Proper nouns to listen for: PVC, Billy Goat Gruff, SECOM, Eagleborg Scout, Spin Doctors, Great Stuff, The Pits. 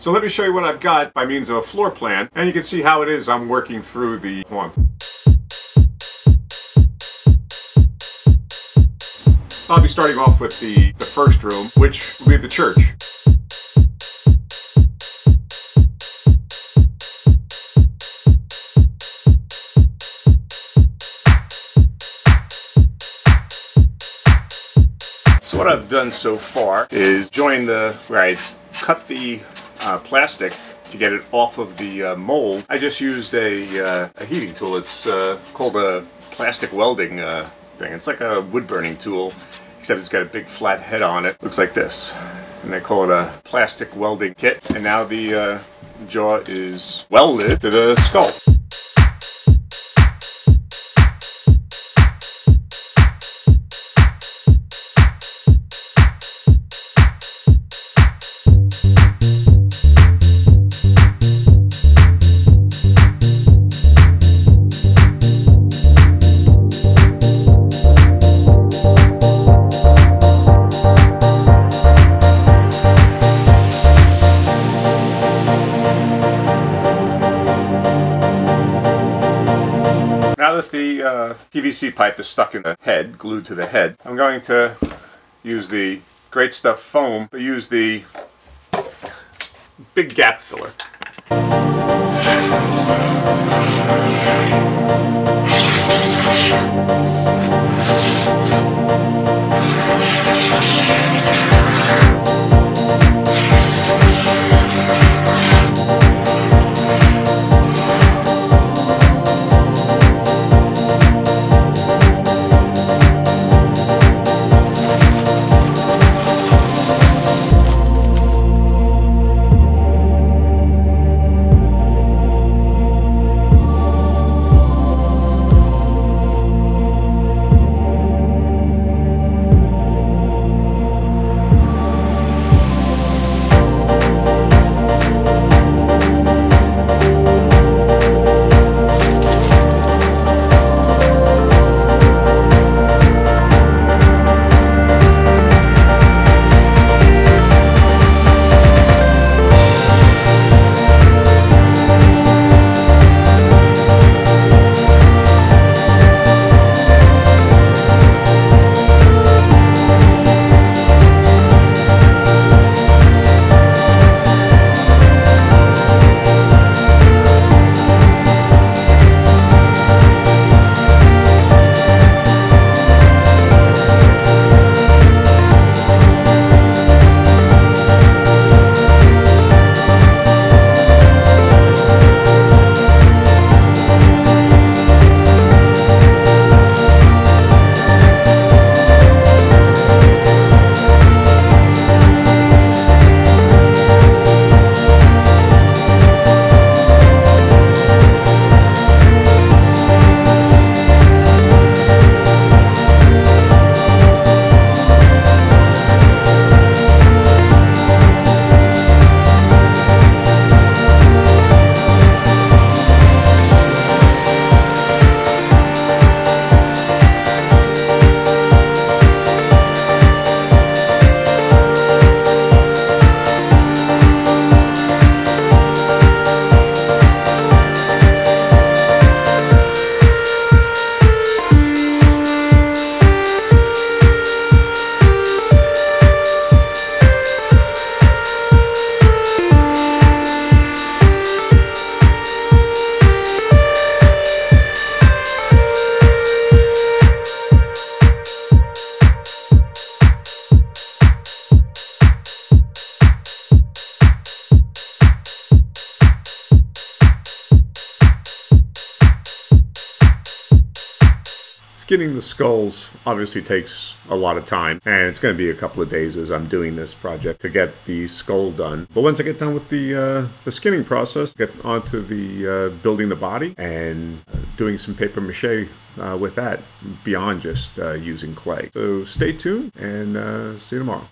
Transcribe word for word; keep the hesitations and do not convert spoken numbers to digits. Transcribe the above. So let me show you what I've got by means of a floor plan, and you can see how it is I'm working through the one. I'll be starting off with the, the first room, which will be the church. So what I've done so far is join the, where I cut the uh, plastic to get it off of the uh, mold. I just used a, uh, a heating tool. It's uh, called a plastic welding uh, thing. It's like a wood burning tool, except it's got a big flat head on it. Looks like this. And they call it a plastic welding kit. And now the uh, jaw is welded to the skull. The uh, P V C pipe is stuck in the head, glued to the head. I'm going to use the Great Stuff foam, but use the big gap filler. Skinning the skulls obviously takes a lot of time, and it's going to be a couple of days as I'm doing this project to get the skull done. But once I get done with the uh, the skinning process, get onto the uh, building the body and uh, doing some paper mache uh, with that beyond just uh, using clay. So stay tuned and uh, see you tomorrow.